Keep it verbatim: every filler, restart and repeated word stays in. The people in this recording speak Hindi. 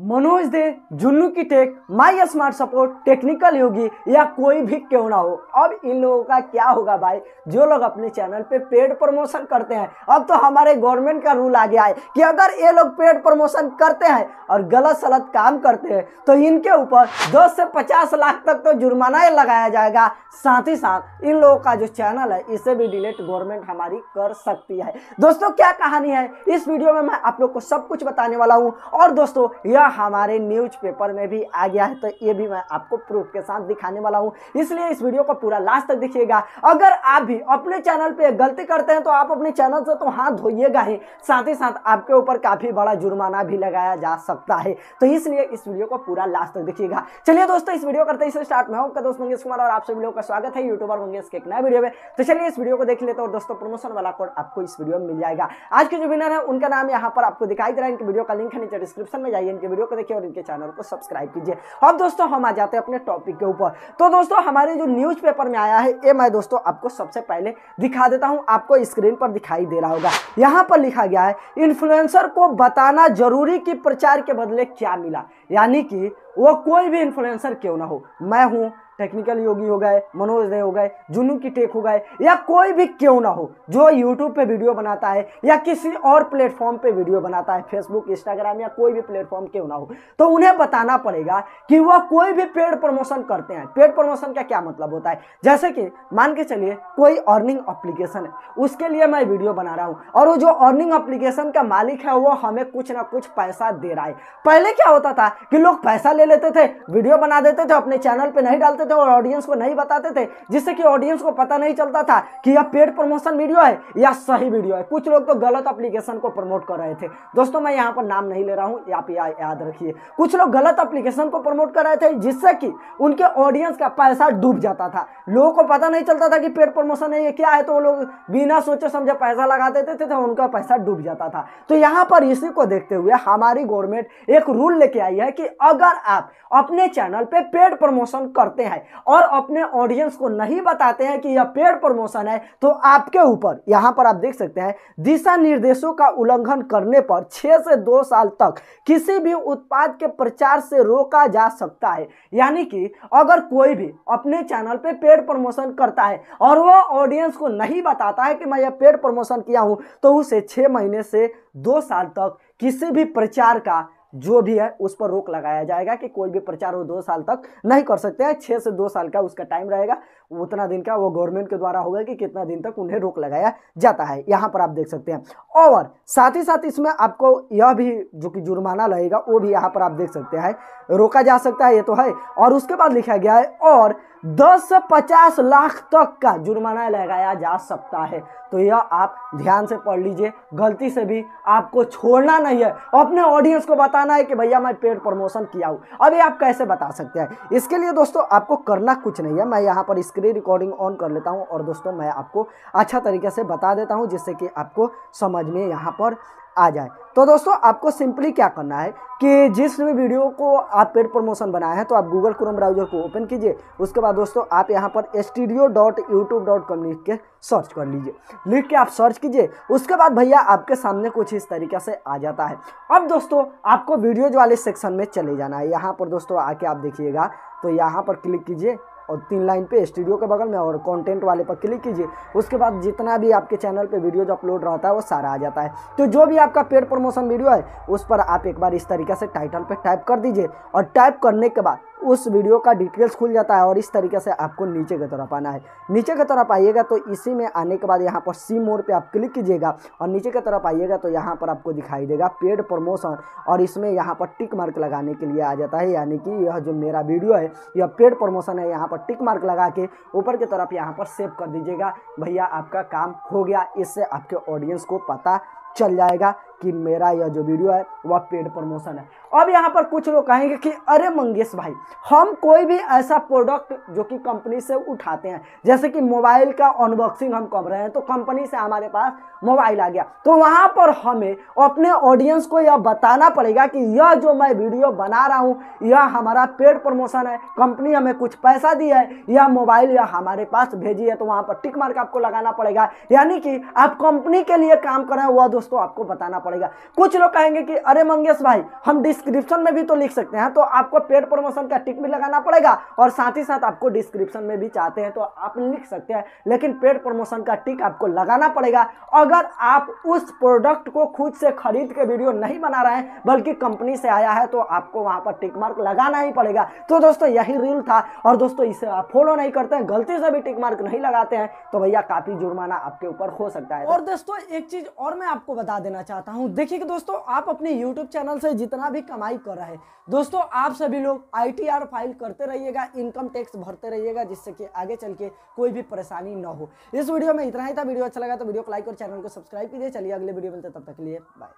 मनोज दे, जुन्नू की tech, my smart support, technical Yogi या कोई भी क्यों ना हो। अब इन लोगों का क्या होगा भाई, जो लोग अपने चैनल पे पेड प्रमोशन करते हैं। अब तो हमारे गवर्नमेंट का रूल आ गया है कि अगर ये लोग पेड प्रमोशन करते हैं और गलत सलत काम करते हैं तो इनके ऊपर दस से पचास लाख तक तो जुर्माना लगाया जाएगा। साथ ही साथ इन लोगों का जो चैनल है इसे भी डिलीट गवर्नमेंट हमारी कर सकती है। दोस्तों क्या कहानी है, इस वीडियो में मैं आप लोग को सब कुछ बताने वाला हूँ। और दोस्तों यह हमारे न्यूज़पेपर में भी आ गया है, तो ये भी मैं आपको प्रूफ के साथ दिखाने वाला हूँ, इसलिए इस वीडियो को पूरा लास्ट तक देखिएगा। अगर आप भी अपने चैनल पे गलती करते हैं तो आप अपने चैनल से तो हाथ धोइएगा ही, साथ ही साथ आपके ऊपर काफी बड़ा जुर्माना भी लगाया जा सकता है, तो इसलिए इस वीडियो को पूरा लास्ट तक देखिएगा। चलिए दोस्तों इस वीडियो करते ही स्टार्ट में हूं आपका दोस्त मंगेश कुमार और आप सभी लोगों का स्वागत है यूट्यूबर मंगेश के एक नए वीडियो में। तो चलिए इस वीडियो को देख लेते हैं और दोस्तों प्रमोशन वाला कोड आपको इस वीडियो में मिल जाएगा। आज के जो विनर है उनका नाम यहाँ पर आपको दिखाई दे रहा है, इनकी वीडियो का लिंक है नीचे डिस्क्रिप्शन में, जाइए इनके वीडियो को देखिए और इनके चैनल को सब्सक्राइब कीजिए। अब दोस्तों हम आ जाते हैं अपने टॉपिक के ऊपर। तो दोस्तों हमारे जो न्यूज़पेपर में आया है ये मैं दोस्तों आपको सबसे पहले दिखा देता हूं, आपको स्क्रीन पर दिखाई दे रहा होगा। यहां पर लिखा गया है इन्फ्लुएंसर को बताना जरूरी कि प्रचार के बदले क्या मिला, यानी कि वो कोई भी इन्फ्लुएंसर क्यों ना हो, मैं हूं, टेक्निकल योगी हो गए, मनोज दे हो गए, जुन्नू की टेक हो गए, या कोई भी क्यों ना हो जो यूट्यूब पे वीडियो बनाता है या किसी और प्लेटफॉर्म पे वीडियो बनाता है, फेसबुक, इंस्टाग्राम या कोई भी प्लेटफॉर्म क्यों ना हो, तो उन्हें बताना पड़ेगा कि वह कोई भी पेड प्रमोशन करते हैं। पेड प्रमोशन का क्या मतलब होता है, जैसे कि मान के चलिए कोई अर्निंग एप्लीकेशन है, उसके लिए मैं वीडियो बना रहा हूँ और वो जो अर्निंग एप्लीकेशन का मालिक है वो हमें कुछ ना कुछ पैसा दे रहा है। पहले क्या होता था कि लोग पैसा ले लेते थे, वीडियो बना देते थे, अपने चैनल पर नहीं डालते और ऑडियंस को नहीं बताते थे, जिससे कि ऑडियंस को पता नहीं चलता था कि यह पेड प्रमोशन वीडियो है या सही वीडियो है। कुछ लोग तो गलत एप्लीकेशन को प्रमोट कर रहे थे, दोस्तों मैं यहाँ पर नाम नहीं ले रहा हूँ, आप या, याद रखिए, कुछ लोग गलत एप्लीकेशन को प्रमोट कर रहे थे जिससे कि उनके ऑडियंस का पैसा डूब जाता था। लोगों को पता नहीं चलता था कि पेड प्रमोशन है ये क्या है, तो वो लोग बिना सोचे समझे पैसा लगा देते थे, उनका पैसा डूब जाता था। तो यहाँ पर इसी को देखते हुए हमारी गवर्नमेंट एक रूल लेके आई है कि अगर आप अपने चैनल पर पेड प्रमोशन करते हैं और अपने ऑडियंस को नहीं बताते हैं कि यह पेड प्रमोशन है, तो आपके ऊपर यहां पर आप देख सकते हैं दिशा निर्देशों का उल्लंघन करने पर छह से दो साल तक किसी भी उत्पाद के प्रचार से रोका जा सकता है। यानी कि अगर कोई भी अपने चैनल पे पेड प्रमोशन करता है और वह ऑडियंस को नहीं बताता है कि मैं यह पेड प्रमोशन किया हूं, तो उसे छह महीने से दो साल तक किसी भी प्रचार का जो भी है उस पर रोक लगाया जाएगा कि कोई भी प्रचार वो दो साल तक नहीं कर सकते हैं। छः से दो साल का उसका टाइम रहेगा, उतना दिन का वो गवर्नमेंट के द्वारा होगा कि कितना दिन तक उन्हें रोक लगाया जाता है, यहाँ पर आप देख सकते हैं। और साथ ही साथ इसमें आपको यह भी जो कि जुर्माना लगेगा वो भी यहाँ पर आप देख सकते हैं, रोका जा सकता है, ये तो है। और उसके बाद लिखा गया है और दस से पचास लाख तक का जुर्माना लगाया जा सकता है। तो यह आप ध्यान से पढ़ लीजिए, गलती से भी आपको छोड़ना नहीं है, अपने ऑडियंस को बताना है कि भैया मैं पेड प्रमोशन किया हूँ। अब ये आप कैसे बता सकते हैं, इसके लिए दोस्तों आपको करना कुछ नहीं है, मैं यहाँ पर स्क्रीन रिकॉर्डिंग ऑन कर लेता हूँ और दोस्तों मैं आपको अच्छा तरीके से बता देता हूँ जिससे कि आपको समझ में यहाँ पर आ जाए। तो दोस्तों आपको सिंपली क्या करना है कि जिस भी वीडियो को आप पेड प्रमोशन बनाए हैं तो आप गूगल क्रोम ब्राउज़र को ओपन कीजिए, उसके बाद दोस्तों आप यहां पर studio dot YouTube dot com लिख के सर्च कर लीजिए, लिख के आप सर्च कीजिए। उसके बाद भैया आपके सामने कुछ इस तरीके से आ जाता है। अब दोस्तों आपको वीडियोज वाले सेक्शन में चले जाना है, यहाँ पर दोस्तों आके आप देखिएगा, तो यहाँ पर क्लिक कीजिए और तीन लाइन पे स्टूडियो के बगल में और कंटेंट वाले पर क्लिक कीजिए। उसके बाद जितना भी आपके चैनल पे वीडियो जो अपलोड रहता है वो सारा आ जाता है। तो जो भी आपका पेड प्रमोशन वीडियो है उस पर आप एक बार इस तरीके से टाइटल पे टाइप कर दीजिए और टाइप करने के बाद उस वीडियो का डिटेल्स खुल जाता है और इस तरीके से आपको नीचे की तरफ आना है। नीचे की तरफ आइएगा तो इसी में आने के बाद यहाँ पर सी मोड पे आप क्लिक कीजिएगा और नीचे की तरफ आइएगा तो यहाँ पर आपको दिखाई देगा पेड प्रमोशन और इसमें यहाँ पर टिक मार्क लगाने के लिए आ जाता है, यानी कि यह जो मेरा वीडियो है यह पेड प्रमोशन है, यहाँ पर टिक मार्क लगा के ऊपर की तरफ यहाँ पर सेव कर दीजिएगा। भैया आपका काम हो गया, इससे आपके ऑडियंस को पता चल जाएगा कि मेरा यह जो वीडियो है वह पेड प्रमोशन है। अब यहाँ पर कुछ लोग कहेंगे कि अरे मंगेश भाई, हम कोई भी ऐसा प्रोडक्ट जो कि कंपनी से उठाते हैं, जैसे कि मोबाइल का अनबॉक्सिंग हम कर रहे हैं तो कंपनी से हमारे पास मोबाइल आ गया, तो वहाँ पर हमें अपने ऑडियंस को यह बताना पड़ेगा कि यह जो मैं वीडियो बना रहा हूँ यह हमारा पेड प्रमोशन है, कंपनी हमें कुछ पैसा दी है, यह मोबाइल यह हमारे पास भेजी है, तो वहाँ पर टिक मार्क आपको लगाना पड़ेगा। यानी कि आप कंपनी के लिए काम कर रहे हैं वह दोस्तों आपको बताना पड़ेगा। कुछ लोग कहेंगे कि अरे मंगेश भाई हम डिस्क्रिप्शन में भी तो लिख सकते हैं, तो आपको पेड प्रमोशन का टिक भी लगाना पड़ेगा और साथ ही साथ आपको डिस्क्रिप्शन में भी चाहते हैं तो आप लिख सकते हैं, लेकिन पेड प्रमोशन का टिक आपको लगाना पड़ेगा। अगर आप उस प्रोडक्ट को खुद से खरीद के वीडियो नहीं बना रहे हैं बल्कि कंपनी से आया है तो आपको वहां पर टिक मार्क लगाना ही पड़ेगा। तो दोस्तों यही रूल था और दोस्तों इसे आप फॉलो नहीं करते हैं, गलती से भी टिक मार्क नहीं लगाते हैं तो भैया काफी जुर्माना आपके ऊपर हो सकता है। और दोस्तों एक चीज और मैं आपको बता देना चाहता हूँ, देखिए कि दोस्तों आप अपने यूट्यूब चैनल से जितना भी कमाई कर रहे हैं दोस्तों आप सभी लोग आई टी आर फाइल करते रहिएगा, इनकम टैक्स भरते रहिएगा, जिससे कि आगे चल के कोई भी परेशानी न हो। इस वीडियो में इतना ही था। वीडियो अच्छा लगा तो वीडियो को लाइक और चैनल को सब्सक्राइब कीजिए। चलिए अगले वीडियो मिलते, तब तक के लिए बाय।